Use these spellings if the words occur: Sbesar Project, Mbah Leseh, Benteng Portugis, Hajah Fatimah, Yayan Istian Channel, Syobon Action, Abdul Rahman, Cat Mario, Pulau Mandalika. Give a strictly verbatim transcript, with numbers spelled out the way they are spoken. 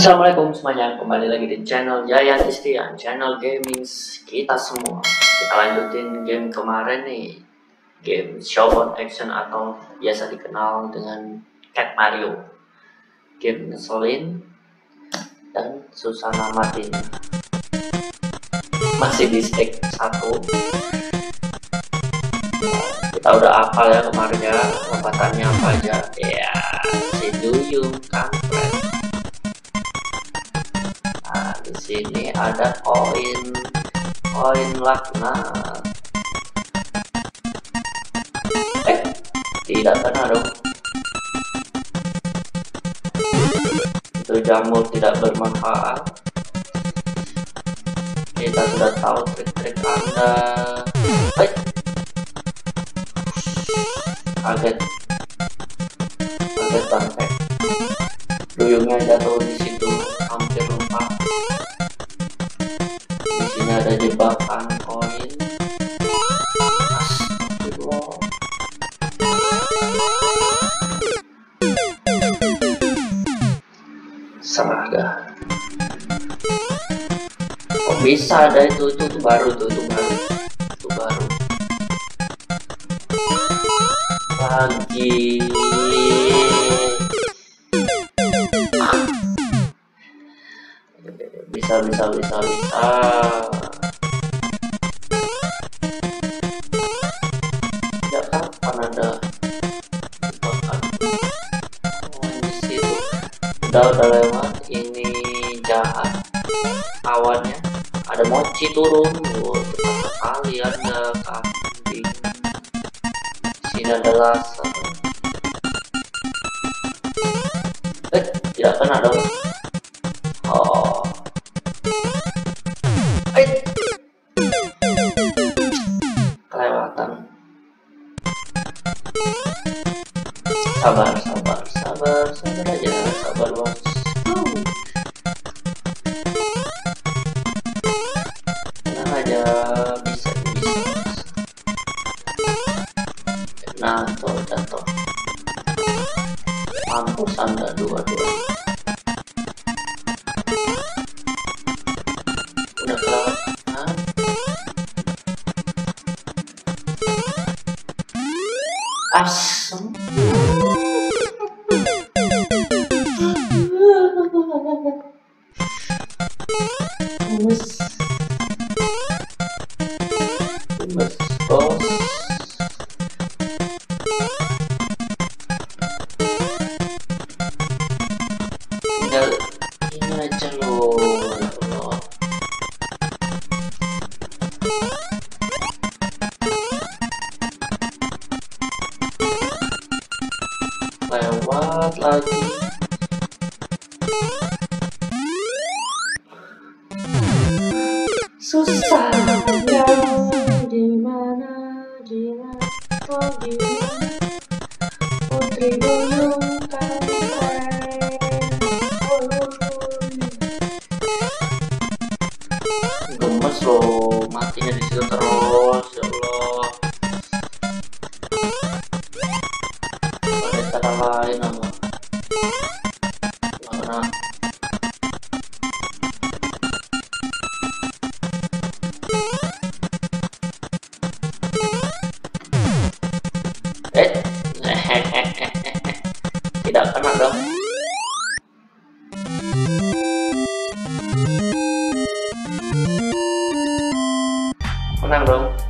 Assalamualaikum semuanya, kembali lagi di channel Yayan Istian Channel Gaming kita semua. Kita lanjutin game kemarin nih, game Syobon Action atau biasa dikenal dengan Cat Mario. Game ngeselin dan susah namatin. Masih di stake satu. Kita udah hafal ya kemarin ya, lompatannya apa aja. Ya, si duyung kampret. Nah, di sini ada koin, koin laknat. Eh, tidak benar dong. Itu jamur tidak bermanfaat. Kita sudah tahu trik-trik Anda. Eh, kaget, kaget banget. Duyungnya jatuh di situ. Ada jebakan koin, wow. Salah dah. Oh, bisa ada itu, itu, itu baru tuh, itu baru, itu baru. Lagi. Ah. Bisa, bisa, bisa, bisa. Udah, udah lewat, ini jahat awannya, ada mochi turun, wow, cepat sekali Anda kambing. Sini ada laser, eh tidak kena dong. Oh, eh kelewatan. Sabar, sabar, sabar, sabar aja. Sabar bos. Tenang aja, bisa, bisa. Nah, toh, jatuh. Mampus Anda dua-dua. Udah kelewat. Asem. Mas, mas bos. Tinggal ini aja loh. Lewat lagi. Susah ya, di mana di mana kau di mana putri duyung kampret. Gemes loh, matinya di situ terus, ya Allah. Ada cara lain apa? Mana? Tidak kena dong. Menang dong.